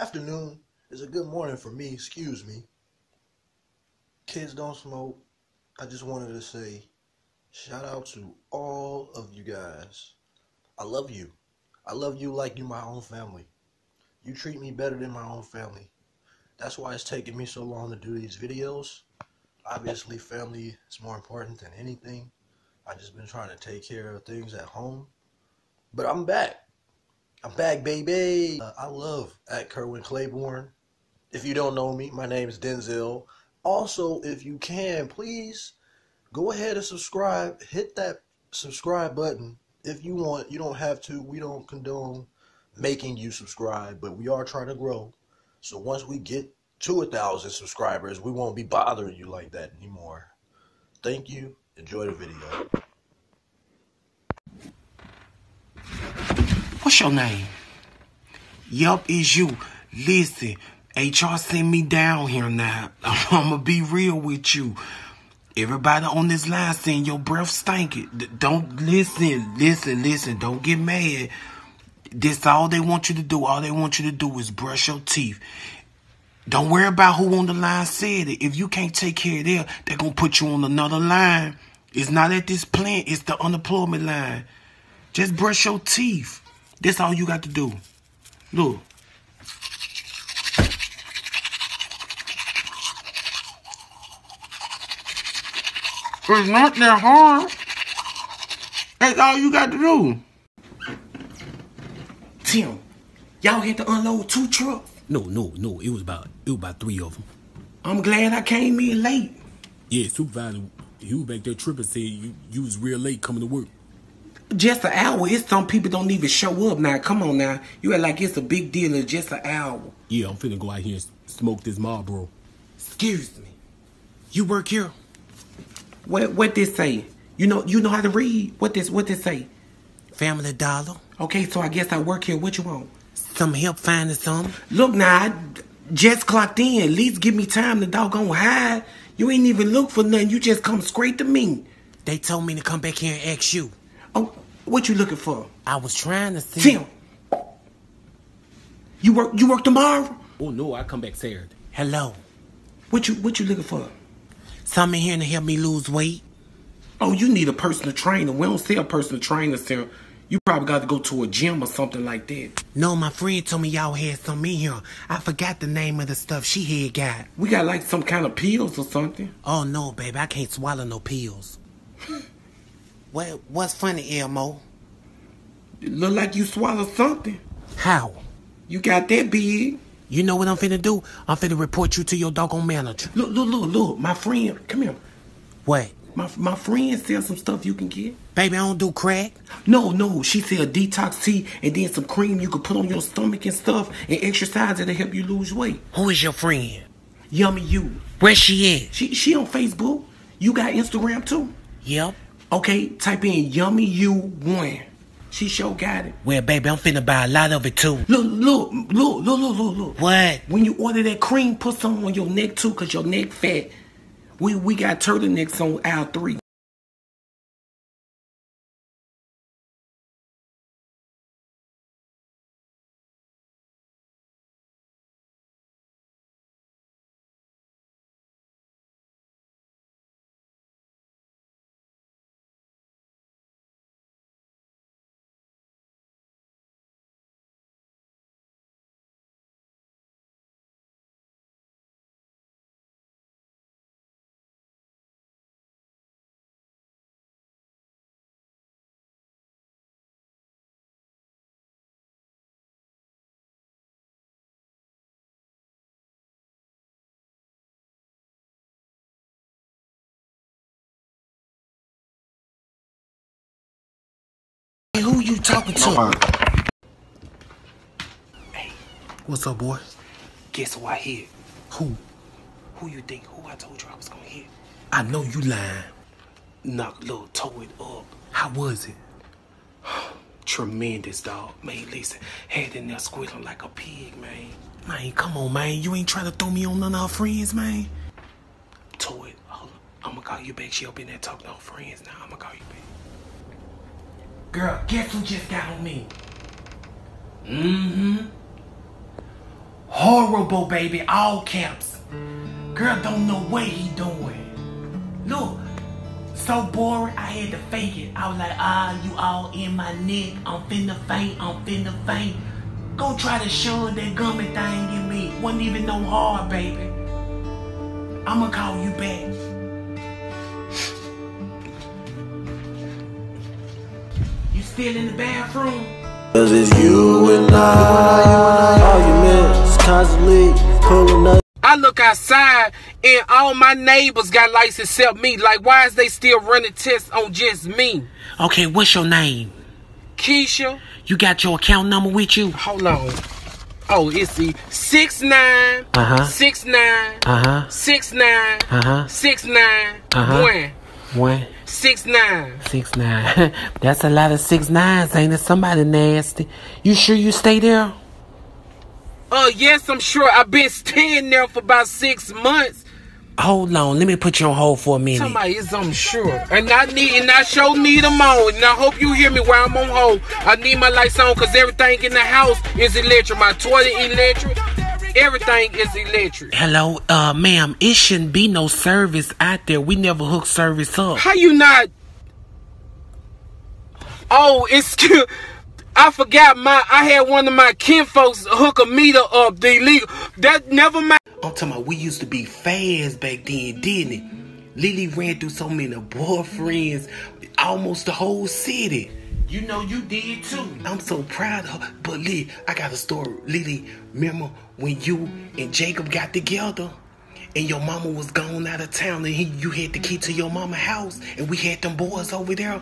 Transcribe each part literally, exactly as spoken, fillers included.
Afternoon is a good morning for me, excuse me. Kids don't smoke. I just wanted to say shout out to all of you guys. I love you. I love you like you my own family. You treat me better than my own family. That's why it's taking me so long to do these videos. Obviously, family is more important than anything. I've just been trying to take care of things at home. But I'm back. I'm back, baby. Uh, I love at Kerwin Claiborne. If you don't know me, my name is Denzel. Also, if you can, please go ahead and subscribe. Hit that subscribe button if you want. You don't have to. We don't condone making you subscribe, but we are trying to grow. So once we get to a thousand subscribers, we won't be bothering you like that anymore. Thank you. Enjoy the video. What's your name? Yup, it's you. Listen, H R sent me down here now. I'm gonna be real with you. Everybody on this line saying your breath stinking. Don't listen, listen, listen. Don't get mad. This all they want you to do. All they want you to do is brush your teeth. Don't worry about who on the line said it. If you can't take care of them, they're gonna put you on another line. It's not at this plant. It's the unemployment line. Just brush your teeth. That's all you got to do. Look. It's not that hard. That's all you got to do. Tim, y'all had to unload two trucks? No, no, no. It was about it was about three of them. I'm glad I came in late. Yeah, supervisor, he was back there tripping, said you, you was real late coming to work. Just an hour. It's some people don't even show up now. Come on now. You act like it's a big deal. It's just an hour. Yeah, I'm finna go out here and smoke this Marlboro. Excuse me. You work here? What what this say? You know you know how to read? What this what this say? Family Dollar. Okay, so I guess I work here. What you want? Some help finding some. Look now, I just clocked in. At least give me time to doggone hide. You ain't even look for nothing. You just come straight to me. They told me to come back here and ask you. Oh, what you looking for? I was trying to see. Tim, you work. You work tomorrow? Oh no, I come back Saturday. Hello. What you What you looking for? Something in here to help me lose weight. Oh, you need a personal trainer. We don't sell personal trainers here. You probably got to go to a gym or something like that. No, my friend told me y'all had some in here. I forgot the name of the stuff she had got. We got like some kind of pills or something. Oh no, baby, I can't swallow no pills. What What's funny, Elmo? It look like you swallowed something. How? You got that big. You know what I'm finna do? I'm finna report you to your doggone manager. Look, look, look, look. My friend, come here. What? My my friend sells some stuff you can get. Baby, I don't do crack. No, no. She sell detox tea and then some cream you can put on your stomach and stuff and exercise that'll help you lose weight. Who is your friend? Yummy You. Where she at? She, she on Facebook. You got Instagram too? Yep. Okay, type in Yummy You one. She sure got it. Well, baby, I'm finna buy a lot of it, too. Look, look, look, look, look, look, look. What? When you order that cream, put some on your neck, too, because your neck fat. We we got turtlenecks on aisle three. Who you talking to? Nobody. Hey. What's up, boy? Guess who I hit? Who? Who you think? Who I told you I was gonna hit? I know you lying. Knock little toe it up. How was it? Tremendous, dog. Man, listen. Had in there squealing like a pig, man. Man, come on, man. You ain't trying to throw me on none of our friends, man. Toe it. Hold on. I'ma call you back. She up in there talking to her friends now. I'ma call you back. Girl, guess who just got on me? Mm-hmm. Horrible, baby. All caps. Girl don't know what he doing. Look. So boring, I had to fake it. I was like, ah, you all in my neck. I'm finna faint, I'm finna faint. Go try to shove that gummy thing in me. Wasn't even no hard, baby. I'ma call you back. You still in the bathroom? Cause it's you and I. Arguments constantly pulling up. I look outside and all my neighbors got lights except me. Like, why is they still running tests on just me? Okay, what's your name? Keisha. You got your account number with you? Hold on. Oh, it's the six nine, uh-huh, six nine, uh-huh, six nine, uh-huh, six nine, uh-huh, one. One. Six nine. Six nine. That's a lot of six nines, ain't it? Somebody nasty. You sure you stay there? Oh, uh, yes, I'm sure. I've been staying there for about six months. Hold on. Let me put you on hold for a minute. Somebody is, I'm sure. And I need, and I sure need them on. And I hope you hear me while I'm on hold. I need my lights on because everything in the house is electric. My toilet electric. Everything is electric. Hello, uh, ma'am. It shouldn't be no service out there. We never hook service up. How you not? Oh, it's cute. I forgot my, I had one of my kinfolks hook a meter up, the illegal. That never mind. I'm talking about we used to be fast back then, didn't it? Lily ran through so many boyfriends, almost the whole city. You know you did too. I'm so proud of her. But Lily, I got a story. Lily, remember when you and Jacob got together? And your mama was gone out of town and he, you had the key to your mama's house and we had them boys over there.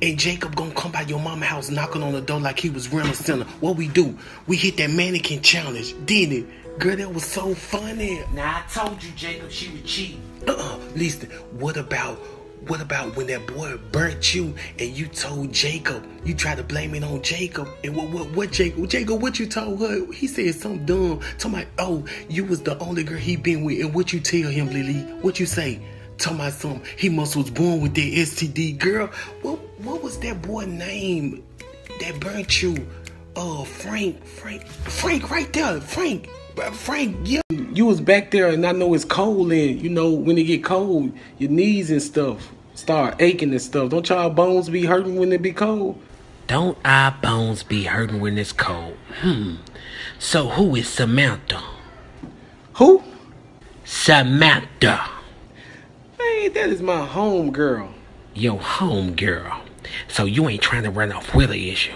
And Jacob gonna come by your mama's house knocking on the door like he was running center. What we do? We hit that mannequin challenge, didn't it? Girl, that was so funny. Now, I told you, Jacob, she was cheating. Uh-uh. Listen, what about, what about when that boy burnt you and you told Jacob? You tried to blame it on Jacob. And what, what, what Jacob? Jacob, what you told her? He said something dumb. Somebody, oh, you was the only girl he been with. And what you tell him, Lily? What you say? Tell my son, he must was born with that S T D. Girl, what what was that boy name that burnt you? Uh, Frank, Frank, Frank right there. Frank, Frank, yeah. You was back there and I know it's cold and, you know, when it get cold, your knees and stuff start aching and stuff. Don't y'all bones be hurting when it be cold? Don't our bones be hurting when it's cold? Hmm. So who is Samantha? Who? Samantha. Man, that is my home girl. Your home girl. So you ain't trying to run off with her, is you?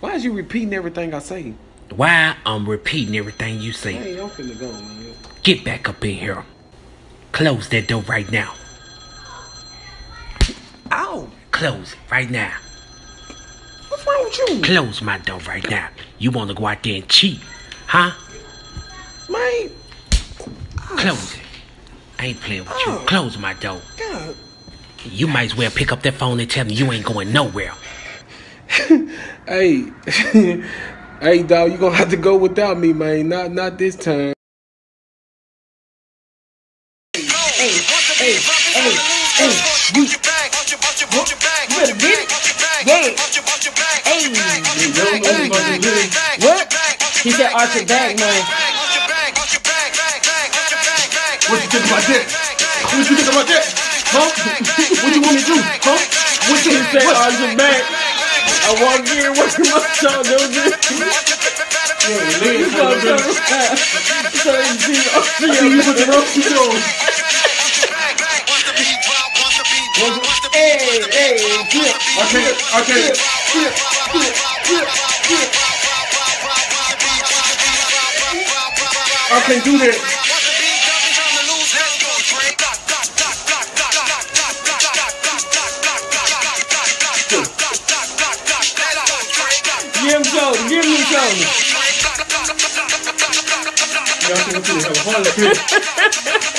Why is you repeating everything I say? Why I'm repeating everything you say? Hey, I'm finna go, man. Get back up in here. Close that door right now. Ow. Close it right now. What's wrong with you? Close my door right now. You wanna go out there and cheat, huh? Man. Close it. I ain't playing with oh. you. Close my door. God. You might as well pick up that phone and tell me you ain't going nowhere. Hey. Hey, dog, you gonna have to go without me, man. Not not this time. Hey, hey, hey, hey, hey. You better get it. Yeah. Hey. You don't know you must get it. What? He said, arch your back, man. What you think about that? What you think about that? Huh? What you want me to do? Huh? What you think about that? I'm back. I walked in working my job. That was it. Yeah, you thought that was bad. So you see, I'm seeing you with the rope to go. Hey, hey, flip. Okay, okay. Flip, flip, flip, flip. I can't do that. Give him something. Give him something. Y'all can see it. Have a heart attack.